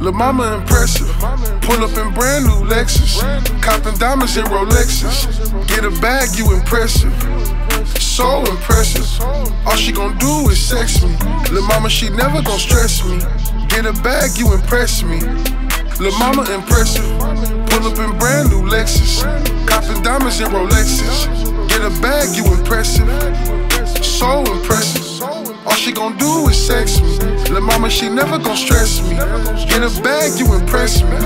Lil' mama impressive. Pull up in brand new Lexus. Coppin' diamonds and Rolexes. Get a bag, you impressive. So impressive. All she gon' do is sex me. Lil' mama, she never gon' stress me. Get a bag, you impress me. Lil' mama impressive. Pull up in brand new Lexus. Coppin' diamonds and Rolexes. Get a bag, you impressive. So impressive. All she gon' do is sex me. Lil' mama, she never gon' stress me. Get a bag, you impress me.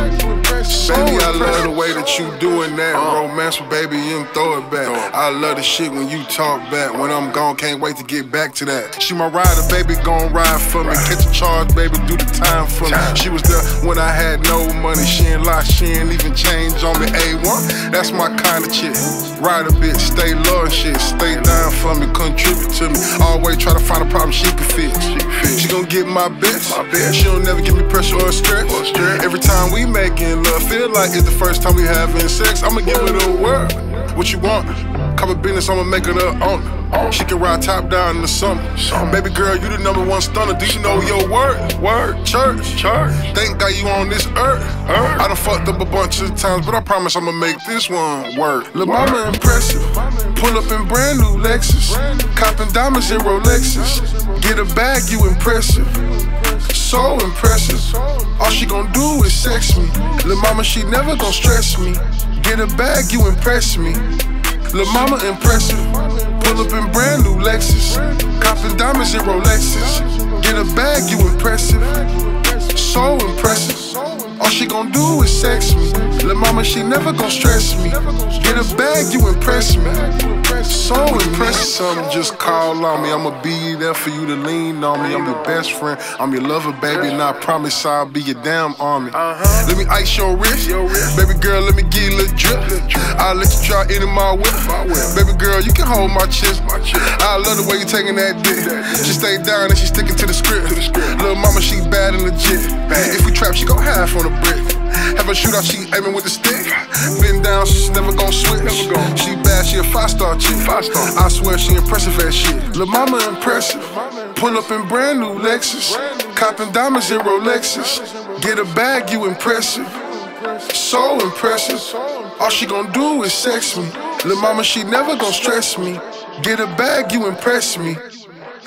Baby, I love the way that you doing that. Romance with baby, you don't throw it back. I love the shit when you talk back. When I'm gone, can't wait to get back to that. She my rider, baby, gon' ride for me. Catch a charge, baby, do the time for me. She was there when I had no money. She ain't lie, she ain't even change on me. A1, that's my kind of chick. Ride a bitch, stay low and shit. Stay down for me, contribute to me. Always try to find a problem she can fix. She gon' get my best. She don't never give me pressure or stress. Every time we making love, feel like it's the first time we having sex. I'ma give it a word. What you want? Couple business, I'ma make it her own. She can ride top down in the summer. Baby girl, you the #1 stunner. Do you know your word? Word, church. Thank God you on this earth. I done fucked up a bunch of times, but I promise I'ma make this one work. Lil' mama impressive. Pull up in brand new Lexus. Coppin' diamonds and Rolexes. Get a bag, you impressive. So impressive. All she gon' do is sex me. Lil' mama, she never gon' stress me. Get a bag, you impress me. Lil' mama impressive. Pull up in brand new Lexus. Coppin' diamonds and Rolexes. Get a bag, you impressive. So impressive. All she gon' do is sex me. Lil' mama, she never gon' stress me. Get a bag, you impress me. So impressive. Something just call on me. I'ma be there for you to lean on me. I'm your best friend, I'm your lover, baby. And I promise I'll be your damn army. Let me ice your wrist. Baby girl, let me get a little drip. I'll let you try any of my whip. Baby girl, you can hold my chest. I love the way you taking that dick. She stay down and she sticking to the script. Lil' mama, she bad and legit. If we trap, she gon' half on the brick. Have a shootout, she aiming with the stick. Bend down, she's never gon' switch. She bad, she a 5-star chick. I swear she impressive as shit. Lil' mama impressive. Pull up in brand new Lexus. Coppin' diamonds and Rolexes. Get a bag, you impressive. So impressive. All she gon' do is sex me. Lil' mama, she never gon' stress me. Get a bag, you impress me.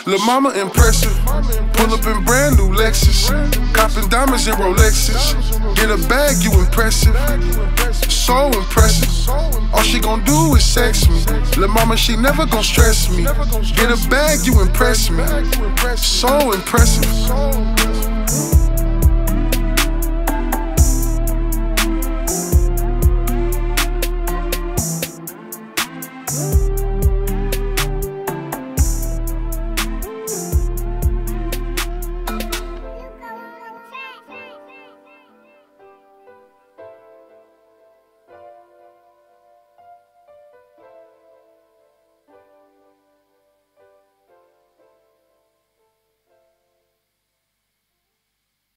Lil' mama impressive. Pull up in brand new Lexus. Coppin' diamonds and Rolexes. Get a bag, you impressive. So impressive. All she gon' do is sex me. Lil' mama, she never gon' stress me. Get a bag, you impress me. So impressive.